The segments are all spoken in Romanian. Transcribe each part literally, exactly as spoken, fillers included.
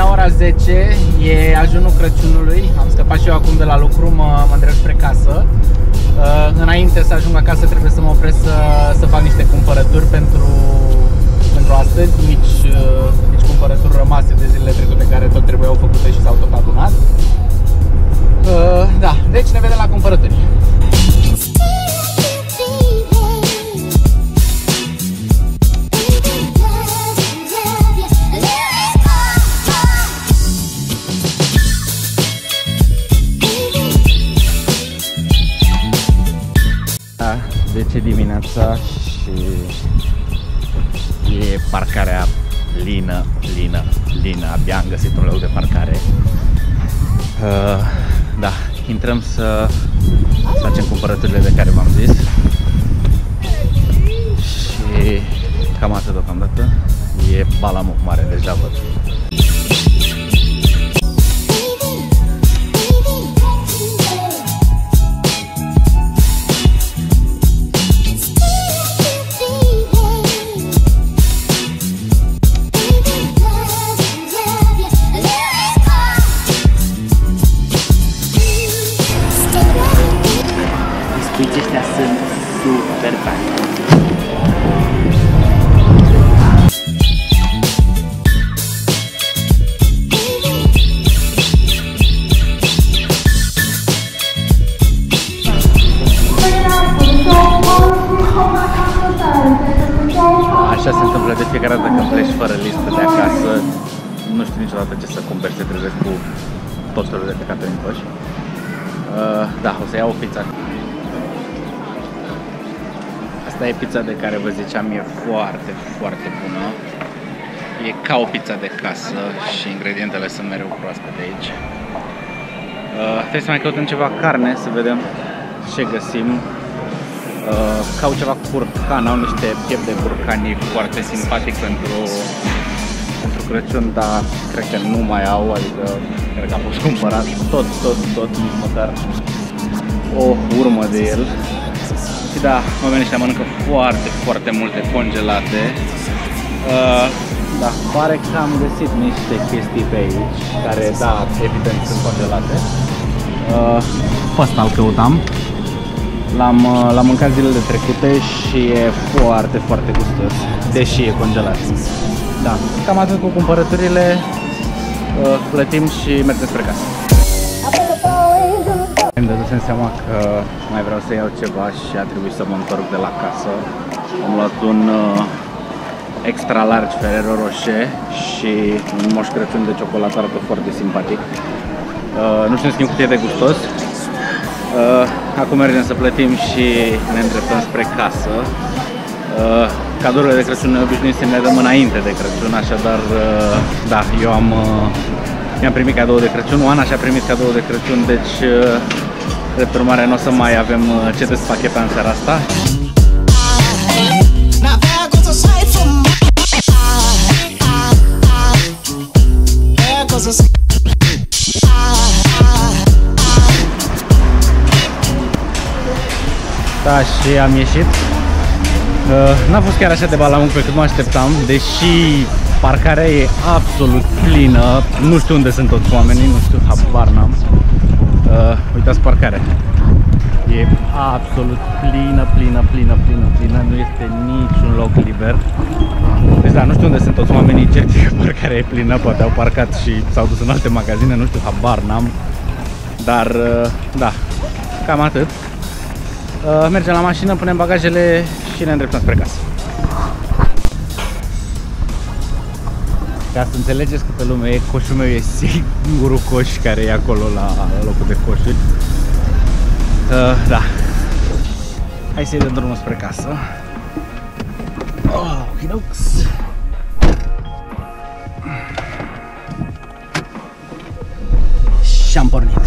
deja ora zece, e ajunul Crăciunului. Am scăpat și eu acum de la lucru, mă, mă îndrept spre casă. Uh, înainte să ajung acasă trebuie să mă opresc să, să fac niște cumpărături pentru, pentru astăzi, mici, uh, mici cumpărături rămase de zilele trecute care tot trebuiau făcute și s-au tot adunat. Uh, da, deci ne vedem la cumpărături. Deci e dimineața și e parcarea lină, lină, lină. Abia am găsit un loc de parcare. Uh, da, intrăm să facem cumpărăturile de care v-am zis. Și cam atât deocamdată. E balamuc mare, deja văd. Așa se întâmplă de fiecare dată când pleci fără listă de acasă, nu știu niciodată ce să cumperi, te trezești cu tot felul de păcate în coș. Uh, da, o să iau o pizza. Asta e pizza de care vă ziceam, e foarte, foarte bună. E ca o pizza de casă și ingredientele sunt mereu proaspete aici. Uh, trebuie să mai căutăm ceva carne, să vedem ce găsim. Uh, caut ceva cu curcan, au niște piept de curcani foarte simpatic pentru, pentru Crăciun, dar cred că nu mai au, adică cred că am fost cumpărat tot, tot, tot, nici măcar o urmă de el. Și da, mă vine și mănâncă foarte, foarte multe congelate. Uh, da, pare că am găsit niște chestii pe aici, care, da, evident sunt congelate. Uh, Păsta îl căutam. L-am mâncat zilele trecute și e foarte, foarte gustos, deși e congelat. Da, cam atât cu cumpărăturile, plătim și mergem spre casă. Îmi dădusem seama că mai vreau să iau ceva și a trebuit să mă întorc de la casă. Am luat un extra large Ferrero Rocher și un moș Crăciun de ciocolată, arată foarte simpatic. Nu știu, în schimb, cât e de gustos. Uh, acum mergem să plătim și ne îndreptăm spre casă. Uh, cadourile de Crăciun obișnuit să ne dăm înainte de Crăciun, așadar, uh, da, eu am uh, am primit cadou de Crăciun, Oana și-a primit cadou de Crăciun, deci, uh, drept urmare, nu o să mai avem uh, ce despacheta în seara asta. Da, și am ieșit. N-a fost chiar așa de balamuc pe cât mă așteptam, deși parcarea e absolut plină. Nu știu unde sunt toți oamenii, nu știu, habar n-am. Uitați parcarea. E absolut plină, plină, plină, plină, plină. Nu este niciun loc liber. Deci da, nu știu unde sunt toți oamenii, cer că parcarea e plină, poate au parcat și s-au dus în alte magazine, nu știu, habar n-am. Dar, da, cam atât. Uh, mergem la mașină, punem bagajele și ne îndreptăm spre casă. Ca să înțelegeți câtă lume e, coșul meu e singurul coș care e acolo la, la locul de coșuri. Uh, da. Hai să-i dăm drumul spre casă. Oh, hinox. Și am pornit.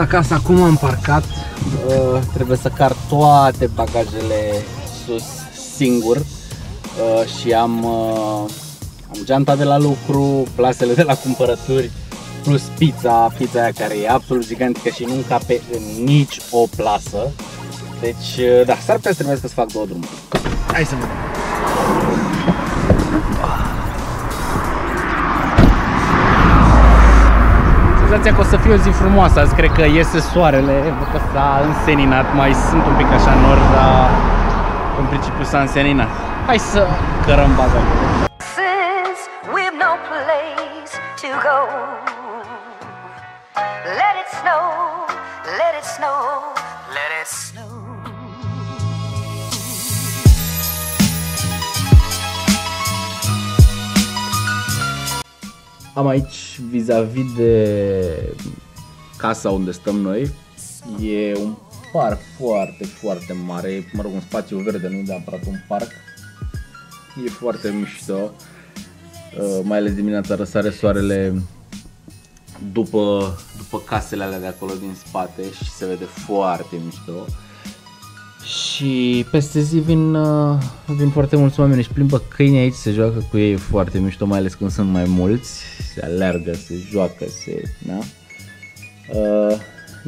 acasă acum, am parcat. Uh, trebuie să car toate bagajele sus singur uh, și am, uh, am geanta de la lucru, plasele de la cumpărături, plus pizza, pizza aia care e absolut gigantică și nu încape în nici o plasă. Deci, uh, da, s-ar putea să trebuie să fac două drumuri. Hai să vedem. Senzația că o să fie o zi frumoasă, azi cred că iese soarele, văd că s-a înseninat, mai sunt un pic așa nori, dar în principiu s-a înseninat. Hai să cărăm bagajele. Am aici, vis-a-vis de casa unde stăm noi, e un parc foarte, foarte mare, mă rog, un spațiu verde, nu neapărat un parc. E foarte mișto, mai ales dimineața răsare soarele după, după casele alea de acolo din spate și se vede foarte mișto. Și peste zi vin, vin foarte mulți oameni, își plimbă câini aici, se joacă cu ei, e foarte mișto, mai ales când sunt mai mulți, se alergă, se joacă, se... Da?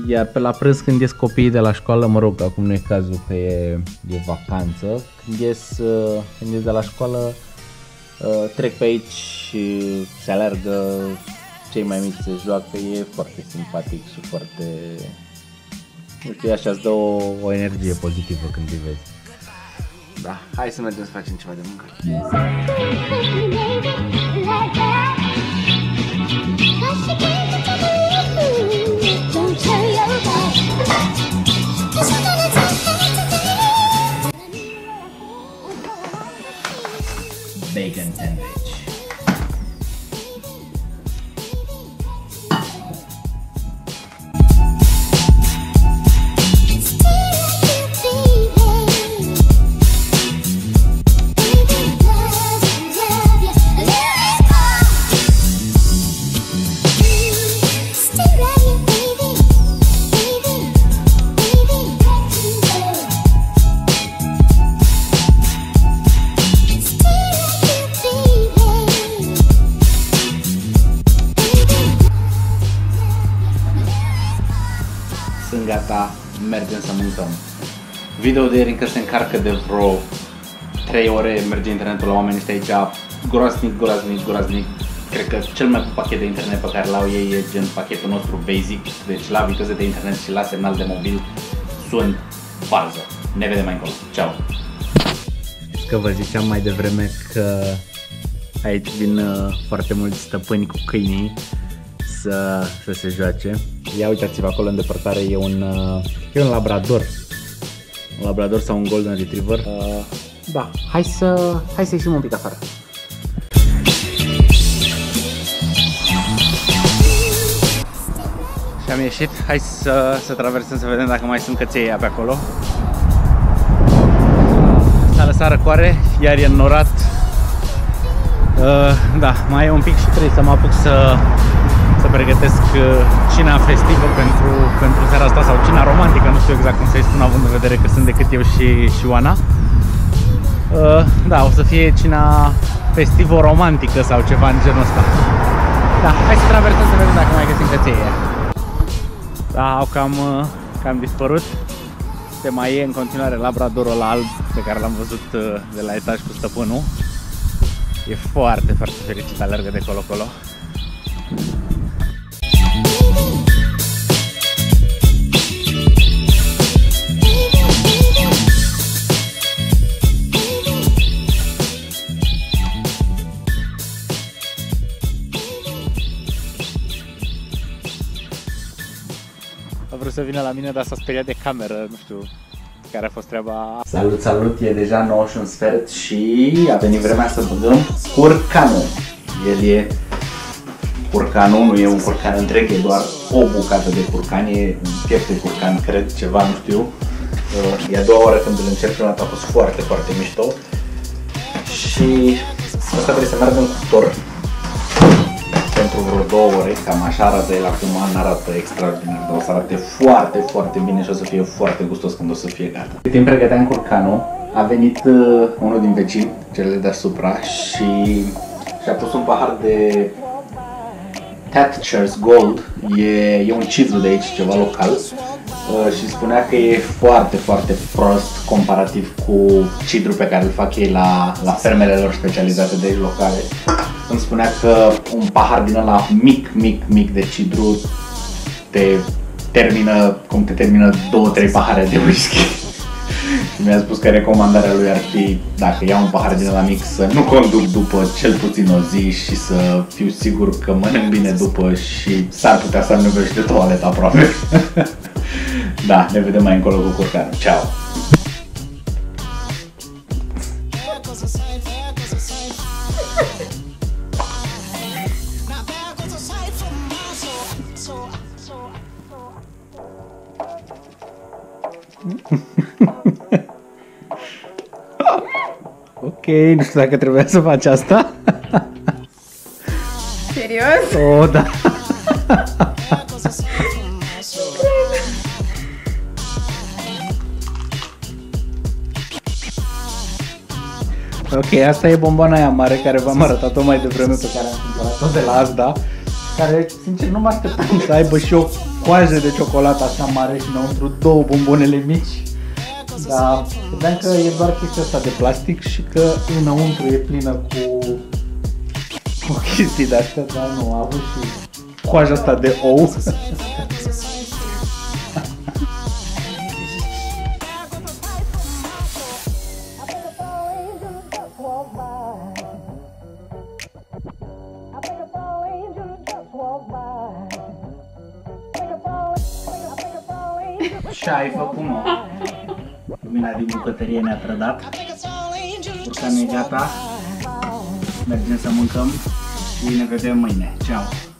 Iar pe la prânz când ies copiii de la școală, mă rog, acum nu e cazul că e, e vacanță, când ies, când ies de la școală trec pe aici și se alergă, cei mai mici se joacă, e foarte simpatic și foarte... Ok, așa îți dă o, o energie pozitivă când îi vezi. Da, hai să mergem să facem ceva de mâncare. Bacon sandwich. Gata, mergem să mâncăm. Video de ieri încă se încarcă de vreo trei ore, merge internetul la oameni, este aici groaznic, groaznic, groaznic. Cred că cel mai bun pachet de internet pe care l-au ei e gen pachetul nostru basic, deci la viteză de internet și la semnal de mobil sunt bază. Ne vedem mai încolo. Ciao. Că vă ziceam mai devreme că aici vin foarte mulți stăpâni cu câinii să, să se joace. Ia uitați-vă, acolo în depărtare e un, e un labrador, un labrador sau un golden retriever. Uh, da, hai să, hai să ieșim un pic afară. Și am ieșit, hai să, să traversăm să vedem dacă mai sunt căței aia pe acolo. S-a lăsat răcoare, iar e înnorat. Uh, da, mai e un pic și trebuie să mă apuc să... să pregătesc cina festivă pentru, pentru seara asta sau cina romantică, nu știu exact cum să-i spun, având în vedere că sunt decât eu și, și Oana. Uh, da, o să fie cina festivo-romantică sau ceva în genul ăsta. Da, hai să traversăm să vedem dacă mai găsim căței. Da, au cam, cam dispărut. Se mai e în continuare labradorul ăla alb pe care l-am văzut de la etaj cu stăpânul. E foarte, foarte fericit, alergă de colo-colo. Să vină la mine, dar s-a speriat de cameră, nu știu care a fost treaba. Salut, salut, e deja nouă și un sfert și a venit vremea să băgăm curcanul. El e curcanul, nu e un curcan întreg, e doar o bucată de curcan, e un piept de curcan, cred, ceva, nu știu. E a doua oară când îl încerc, prima dată a fost foarte, foarte mișto. Și asta trebuie să meargă în cuptor pentru vreo două ore, cam așa arată el acum, nu arată extraordinar, dar o să arate foarte, foarte bine și o să fie foarte gustos când o să fie gata. Cât timp pregăteam curcanul, a venit uh, unul din vecini, cele deasupra, și și-a pus un pahar de Tatchers Gold, e, e un cidru de aici, ceva local, uh, și spunea că e foarte, foarte prost comparativ cu cidru pe care îl fac ei la, la fermele lor specializate de aici locale. Îmi spunea că un pahar din ăla mic, mic, mic de cidru te termină, cum te termină două trei pahare de whisky. Mi-a spus că recomandarea lui ar fi, dacă iau un pahar din ăla mic, să nu conduc după cel puțin o zi și să fiu sigur că mănânc bine după și s-ar putea să-mi nevoiești de toaletă aproape. Da, ne vedem mai încolo cu curcanul. Ciao! Ok, nu știu dacă trebuia să faci asta. Serios? Oh, da. Ok, asta e bomboana aia mare care v-am arătat-o mai devreme, pe care am cumpărat-o de la Asda, care, sincer, nu mă așteptam să aibă și o coajă de ciocolată așa mare și înăuntru două bombonele mici. Dar vedeam că e doar chestia asta de plastic și că înăuntru e plină cu, cu chestii de astea, dar nu, a avut și coaja asta de ou. Ce ai făcut, mă? Lumina din bucătărie ne-a trădat. Curcanul e gata. Mergem să mâncăm și ne vedem mâine. Ceau!